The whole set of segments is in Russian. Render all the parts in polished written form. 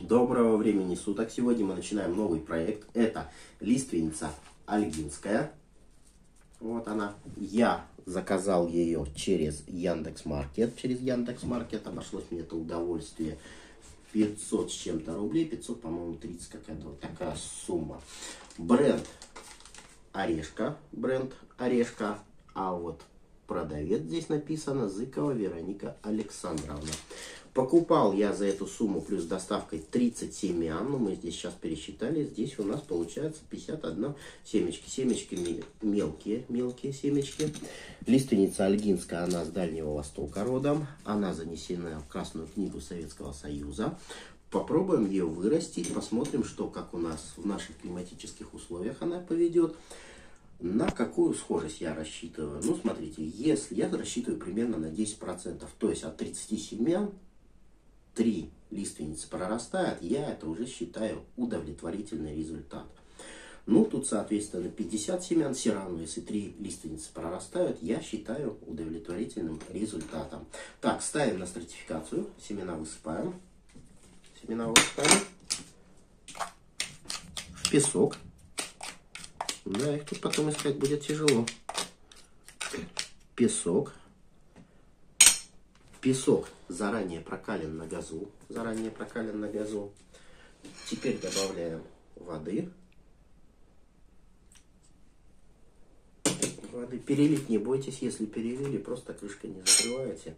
Доброго времени суток! Сегодня мы начинаем новый проект. Это лиственница Ольгинская. Вот она. Я заказал ее через Яндекс-Маркет. Обошлось мне это удовольствие 500 с чем-то рублей. 500, по-моему, 30 какая-то. Вот такая сумма. Бренд Орешка. А вот продавец здесь написано Зыкова Вероника Александровна. Покупал я за эту сумму плюс доставкой 30 семян. Ну, мы здесь сейчас пересчитали. Здесь у нас получается 51 семечки. Семечки мелкие, семечки. Лиственница Ольгинская, она с Дальнего Востока родом. Она занесена в Красную книгу Советского Союза. Попробуем ее вырастить. Посмотрим, что как у нас в наших климатических условиях она поведет. На какую схожесть я рассчитываю? Ну, смотрите, если я рассчитываю примерно на 10%, то есть от 30 семян 3 лиственницы прорастают, я это уже считаю удовлетворительный результат. Ну, тут, соответственно, 50 семян, все равно, если 3 лиственницы прорастают, я считаю удовлетворительным результатом. Так, ставим на стратификацию, семена высыпаем. В песок. Да, их тут потом искать будет тяжело. Песок. Песок заранее прокален на газу. Теперь добавляем воды. Перелить не бойтесь, если перелили, просто крышкой не закрываете.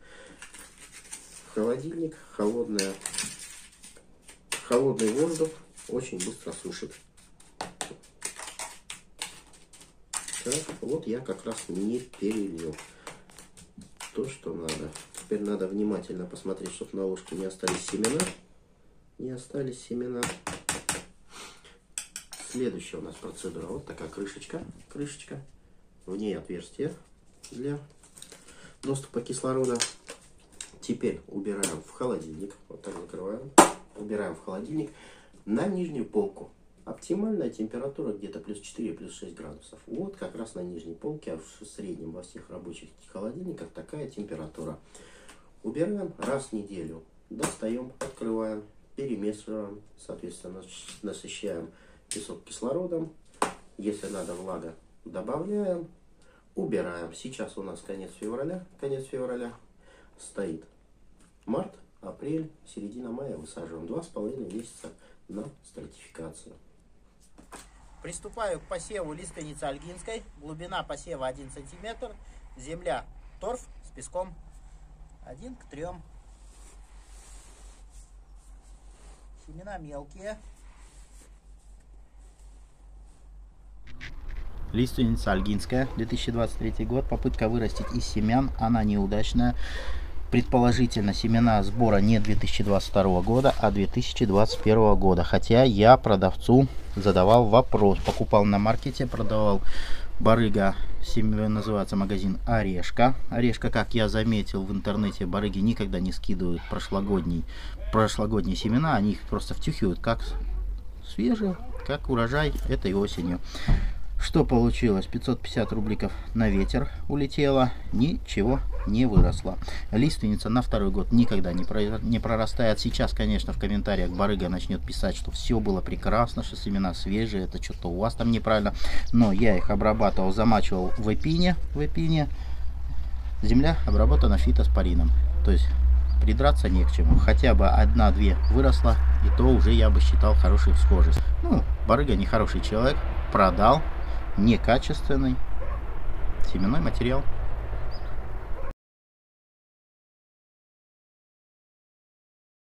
В холодильник, холодный воздух очень быстро сушит. Так, вот я как раз не перелил то, что надо. Теперь надо внимательно посмотреть, чтобы на ложке не остались семена. Следующая у нас процедура. Вот такая крышечка. В ней отверстие для доступа кислорода. Теперь убираем в холодильник. Вот так закрываем. Убираем в холодильник на нижнюю полку. Оптимальная температура где-то плюс 4, плюс 6 градусов. Вот как раз на нижней полке, а в среднем во всех рабочих холодильниках такая температура. Убираем раз в неделю. Достаем, открываем, перемешиваем, соответственно, насыщаем песок кислородом. Если надо влага, добавляем, убираем. Сейчас у нас конец февраля. Стоит март, апрель, середина мая. Высаживаем 2,5 месяца на стратификацию. Приступаю к посеву лиственницы Ольгинской. Глубина посева 1 сантиметр. Земля торф с песком 1 к 3. Семена мелкие. Лиственница Ольгинская, 2023 год. Попытка вырастить из семян, она неудачная. Предположительно, семена сбора не 2022 года, а 2021 года. Хотя я продавцу задавал вопрос. Покупал на маркете, продавал барыга, называется магазин Орешка. Орешка, как я заметил в интернете, барыги никогда не скидывают прошлогодние семена. Они их просто втюхивают как свежие, как урожай этой осенью. Что получилось? 550 рубликов на ветер улетело, ничего не выросло. Лиственница на второй год никогда не прорастает. Сейчас, конечно, в комментариях барыга начнет писать, что все было прекрасно, что семена свежие, это что-то у вас там неправильно. Но я их обрабатывал, замачивал в Эпине. Земля обработана фитоспарином. То есть придраться не к чему. Хотя бы одна-две выросла, и то уже я бы считал хорошей схожесть. Ну, барыга нехороший человек, продал некачественный семенной материал.